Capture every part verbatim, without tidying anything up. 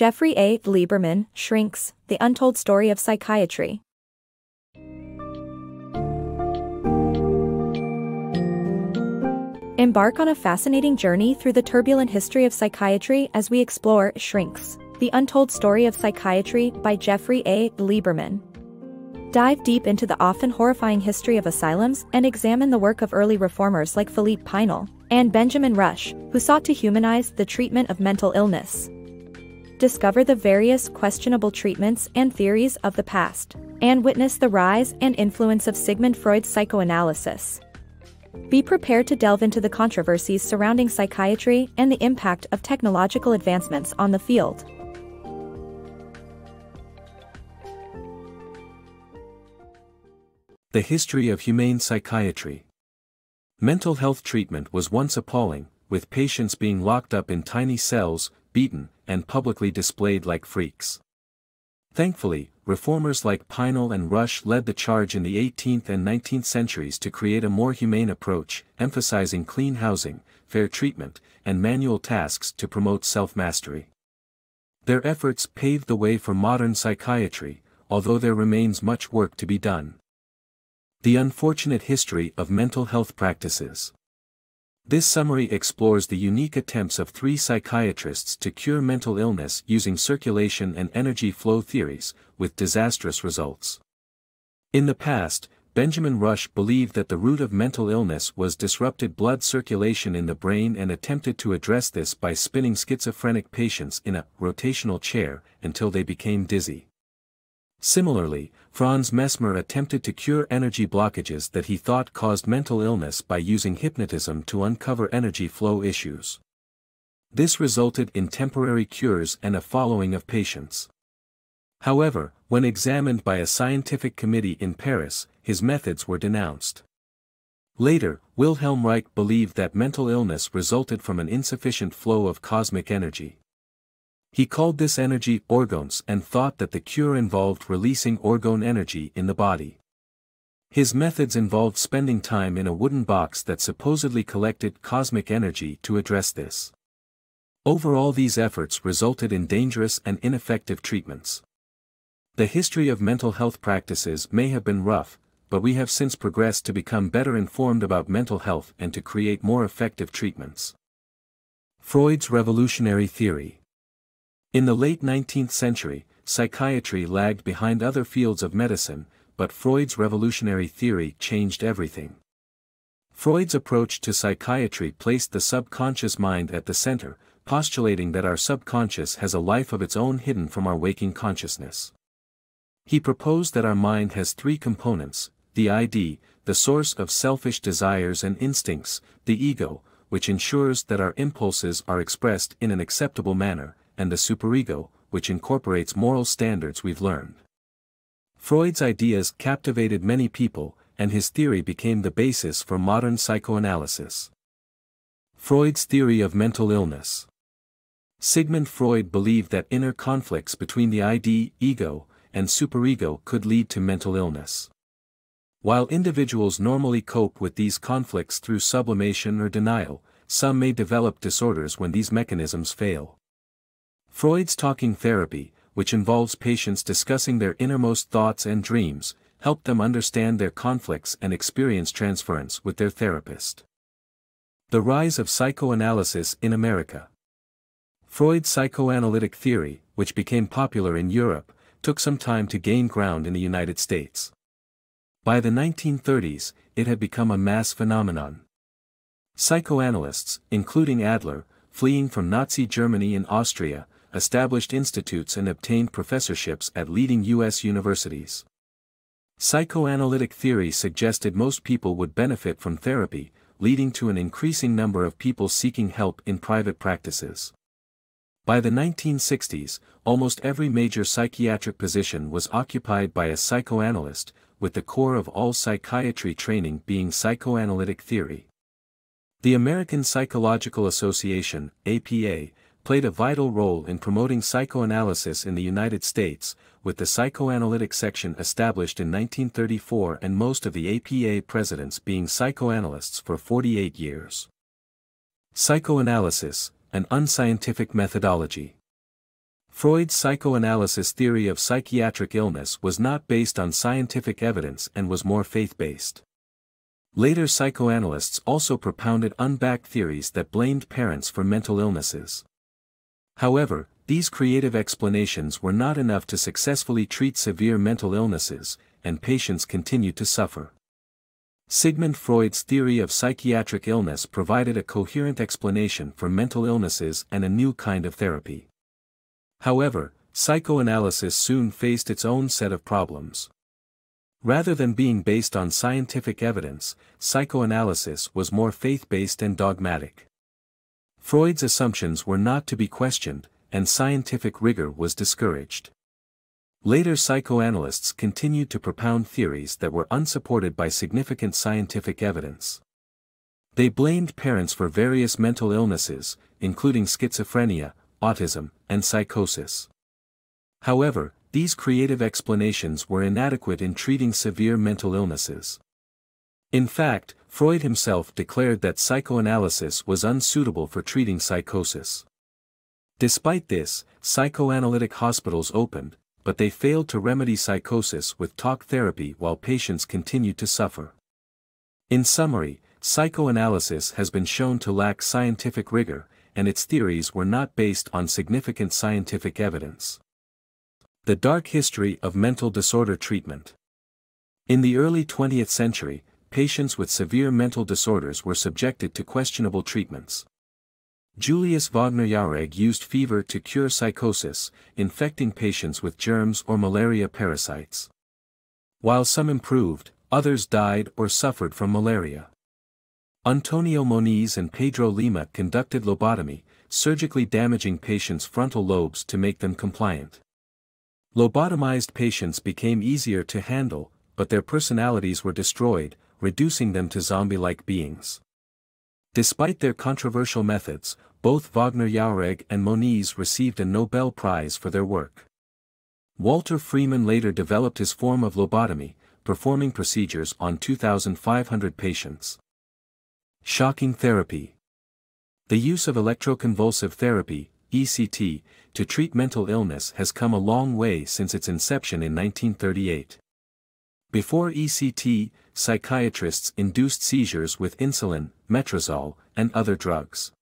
Jeffrey A. Lieberman, Shrinks, The Untold Story of Psychiatry. Embark on a fascinating journey through the turbulent history of psychiatry as we explore Shrinks, The Untold Story of Psychiatry by Jeffrey A. Lieberman. Dive deep into the often horrifying history of asylums and examine the work of early reformers like Philippe Pinel and Benjamin Rush, who sought to humanize the treatment of mental illness. Discover the various questionable treatments and theories of the past, and witness the rise and influence of Sigmund Freud's psychoanalysis. Be prepared to delve into the controversies surrounding psychiatry and the impact of technological advancements on the field. The history of humane psychiatry. Mental health treatment was once appalling, with patients being locked up in tiny cells, beaten, and publicly displayed like freaks. Thankfully, reformers like Pinel and Rush led the charge in the eighteenth and nineteenth centuries to create a more humane approach, emphasizing clean housing, fair treatment, and manual tasks to promote self-mastery. Their efforts paved the way for modern psychiatry, although there remains much work to be done. The unfortunate history of mental health practices. This summary explores the unique attempts of three psychiatrists to cure mental illness using circulation and energy flow theories, with disastrous results. In the past, Benjamin Rush believed that the root of mental illness was disrupted blood circulation in the brain and attempted to address this by spinning schizophrenic patients in a rotational chair until they became dizzy. Similarly, Franz Mesmer attempted to cure energy blockages that he thought caused mental illness by using hypnotism to uncover energy flow issues. This resulted in temporary cures and a following of patients. However, when examined by a scientific committee in Paris, his methods were denounced. Later, Wilhelm Reich believed that mental illness resulted from an insufficient flow of cosmic energy. He called this energy orgones and thought that the cure involved releasing orgone energy in the body. His methods involved spending time in a wooden box that supposedly collected cosmic energy to address this. Overall, these efforts resulted in dangerous and ineffective treatments. The history of mental health practices may have been rough, but we have since progressed to become better informed about mental health and to create more effective treatments. Freud's revolutionary theory. In the late nineteenth century, psychiatry lagged behind other fields of medicine, but Freud's revolutionary theory changed everything. Freud's approach to psychiatry placed the subconscious mind at the center, postulating that our subconscious has a life of its own hidden from our waking consciousness. He proposed that our mind has three components: the I D, the source of selfish desires and instincts, the ego, which ensures that our impulses are expressed in an acceptable manner, and the superego, which incorporates moral standards we've learned. Freud's ideas captivated many people, and his theory became the basis for modern psychoanalysis. Freud's theory of mental illness. Sigmund Freud believed that inner conflicts between the I D, ego, and superego could lead to mental illness. While individuals normally cope with these conflicts through sublimation or denial, some may develop disorders when these mechanisms fail. Freud's talking therapy, which involves patients discussing their innermost thoughts and dreams, helped them understand their conflicts and experience transference with their therapist. The rise of psychoanalysis in America. Freud's psychoanalytic theory, which became popular in Europe, took some time to gain ground in the United States. By the nineteen thirties, it had become a mass phenomenon. Psychoanalysts, including Adler, fleeing from Nazi Germany and Austria, established institutes and obtained professorships at leading U S universities. Psychoanalytic theory suggested most people would benefit from therapy, leading to an increasing number of people seeking help in private practices. By the nineteen sixties, almost every major psychiatric position was occupied by a psychoanalyst, with the core of all psychiatry training being psychoanalytic theory. The American Psychological Association, A P A, played a vital role in promoting psychoanalysis in the United States, with the psychoanalytic section established in nineteen thirty-four and most of the A P A presidents being psychoanalysts for forty-eight years. Psychoanalysis, an unscientific methodology. Freud's psychoanalysis theory of psychiatric illness was not based on scientific evidence and was more faith-based. Later psychoanalysts also propounded unbacked theories that blamed parents for mental illnesses. However, these creative explanations were not enough to successfully treat severe mental illnesses, and patients continued to suffer. Sigmund Freud's theory of psychiatric illness provided a coherent explanation for mental illnesses and a new kind of therapy. However, psychoanalysis soon faced its own set of problems. Rather than being based on scientific evidence, psychoanalysis was more faith-based and dogmatic. Freud's assumptions were not to be questioned, and scientific rigor was discouraged. Later psychoanalysts continued to propound theories that were unsupported by significant scientific evidence. They blamed parents for various mental illnesses, including schizophrenia, autism, and psychosis. However, these creative explanations were inadequate in treating severe mental illnesses. In fact, Freud himself declared that psychoanalysis was unsuitable for treating psychosis. Despite this, psychoanalytic hospitals opened, but they failed to remedy psychosis with talk therapy while patients continued to suffer. In summary, psychoanalysis has been shown to lack scientific rigor, and its theories were not based on significant scientific evidence. The dark history of mental disorder treatment. In the early twentieth century, patients with severe mental disorders were subjected to questionable treatments. Julius Wagner-Jauregg used fever to cure psychosis, infecting patients with germs or malaria parasites. While some improved, others died or suffered from malaria. Antonio Moniz and Pedro Lima conducted lobotomy, surgically damaging patients' frontal lobes to make them compliant. Lobotomized patients became easier to handle, but their personalities were destroyed, reducing them to zombie-like beings. Despite their controversial methods, both Wagner-Jauregg and Moniz received a Nobel Prize for their work. Walter Freeman later developed his form of lobotomy, performing procedures on two thousand five hundred patients. Shocking therapy. The use of electroconvulsive therapy, E C T, to treat mental illness has come a long way since its inception in nineteen thirty-eight. Before E C T, psychiatrists induced seizures with insulin, metrazole, and other drugs.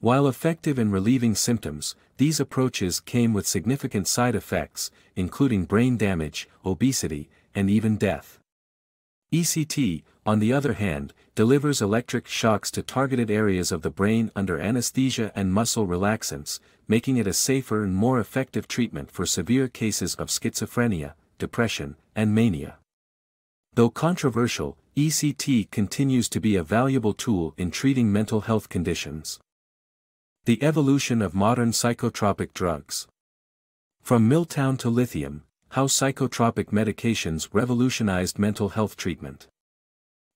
While effective in relieving symptoms, these approaches came with significant side effects, including brain damage, obesity, and even death. E C T, on the other hand, delivers electric shocks to targeted areas of the brain under anesthesia and muscle relaxants, making it a safer and more effective treatment for severe cases of schizophrenia, depression, and mania. Though controversial, E C T continues to be a valuable tool in treating mental health conditions. The evolution of modern psychotropic drugs. From Miltown to lithium, how psychotropic medications revolutionized mental health treatment.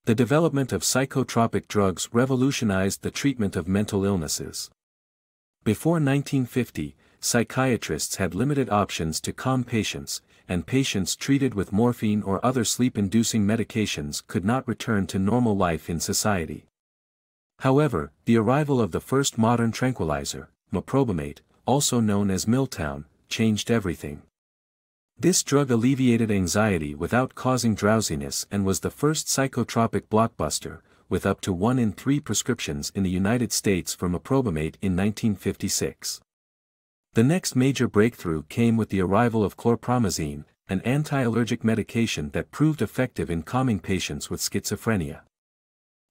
The development of psychotropic drugs revolutionized the treatment of mental illnesses. Before nineteen fifty, psychiatrists had limited options to calm patients, and patients treated with morphine or other sleep-inducing medications could not return to normal life in society. However, the arrival of the first modern tranquilizer, meprobamate, also known as Miltown, changed everything. This drug alleviated anxiety without causing drowsiness and was the first psychotropic blockbuster, with up to one in three prescriptions in the United States for meprobamate in nineteen fifty-six. The next major breakthrough came with the arrival of chlorpromazine, an anti-allergic medication that proved effective in calming patients with schizophrenia.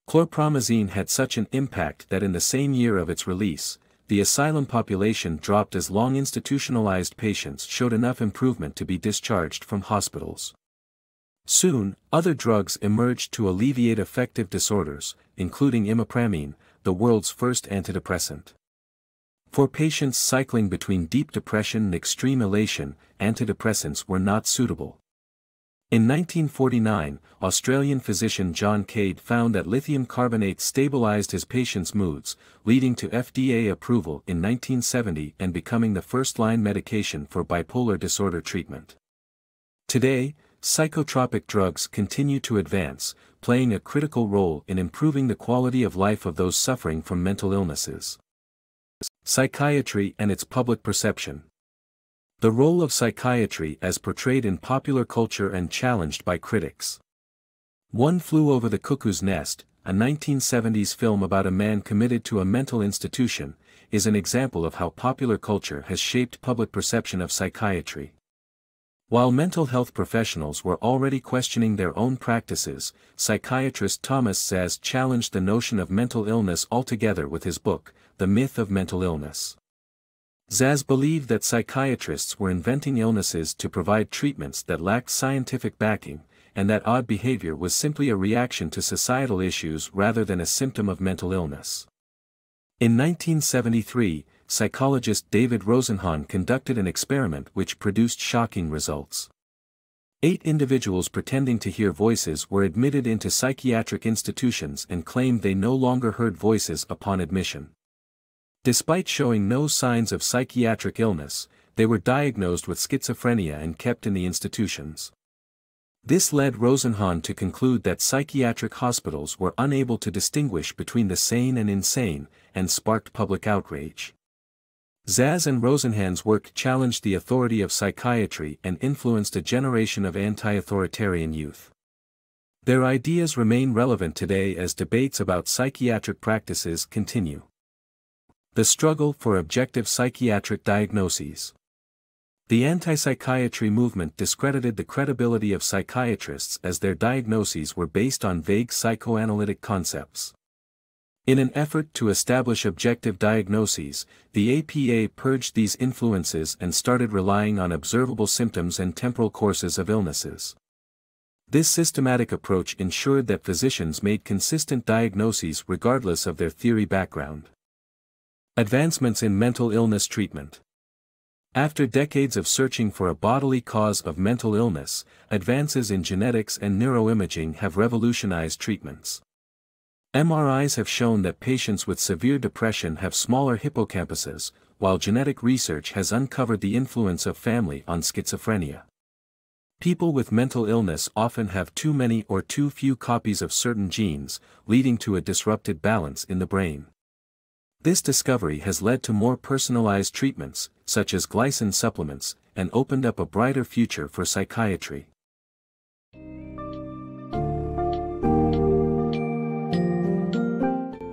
Chlorpromazine had such an impact that in the same year of its release, the asylum population dropped as long institutionalized patients showed enough improvement to be discharged from hospitals. Soon, other drugs emerged to alleviate affective disorders, including imipramine, the world's first antidepressant. For patients cycling between deep depression and extreme elation, antidepressants were not suitable. In nineteen forty-nine, Australian physician John Cade found that lithium carbonate stabilized his patients' moods, leading to F D A approval in nineteen seventy and becoming the first-line medication for bipolar disorder treatment. Today, psychotropic drugs continue to advance, playing a critical role in improving the quality of life of those suffering from mental illnesses. Psychiatry and its public perception. The role of psychiatry as portrayed in popular culture and challenged by critics. One Flew Over the Cuckoo's Nest, a nineteen seventies film about a man committed to a mental institution, is an example of how popular culture has shaped public perception of psychiatry. While mental health professionals were already questioning their own practices, psychiatrist Thomas Szasz challenged the notion of mental illness altogether with his book, The Myth of Mental Illness. Szasz believed that psychiatrists were inventing illnesses to provide treatments that lacked scientific backing, and that odd behavior was simply a reaction to societal issues rather than a symptom of mental illness. In nineteen seventy-three, psychologist David Rosenhan conducted an experiment which produced shocking results. Eight individuals pretending to hear voices were admitted into psychiatric institutions and claimed they no longer heard voices upon admission. Despite showing no signs of psychiatric illness, they were diagnosed with schizophrenia and kept in the institutions. This led Rosenhan to conclude that psychiatric hospitals were unable to distinguish between the sane and insane, and sparked public outrage. Szasz and Rosenhan's work challenged the authority of psychiatry and influenced a generation of anti-authoritarian youth. Their ideas remain relevant today as debates about psychiatric practices continue. The struggle for objective psychiatric diagnoses. The anti-psychiatry movement discredited the credibility of psychiatrists as their diagnoses were based on vague psychoanalytic concepts. In an effort to establish objective diagnoses, the A P A purged these influences and started relying on observable symptoms and temporal courses of illnesses. This systematic approach ensured that physicians made consistent diagnoses regardless of their theory background. Advancements in mental illness treatment. After decades of searching for a bodily cause of mental illness, advances in genetics and neuroimaging have revolutionized treatments. M R Is have shown that patients with severe depression have smaller hippocampuses, while genetic research has uncovered the influence of family on schizophrenia. People with mental illness often have too many or too few copies of certain genes, leading to a disrupted balance in the brain. This discovery has led to more personalized treatments, such as glycine supplements, and opened up a brighter future for psychiatry.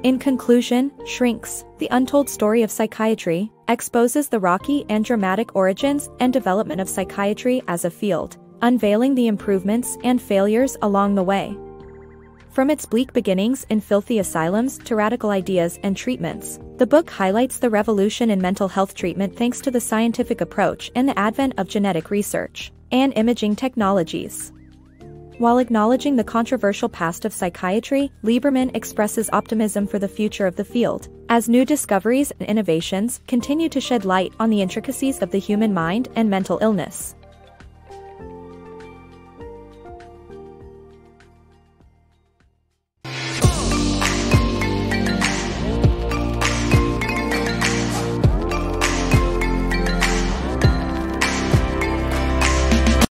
In conclusion, Shrinks, The Untold Story of Psychiatry, exposes the rocky and dramatic origins and development of psychiatry as a field, unveiling the improvements and failures along the way. From its bleak beginnings in filthy asylums to radical ideas and treatments, the book highlights the revolution in mental health treatment thanks to the scientific approach and the advent of genetic research and imaging technologies. While acknowledging the controversial past of psychiatry, Lieberman expresses optimism for the future of the field, as new discoveries and innovations continue to shed light on the intricacies of the human mind and mental illness.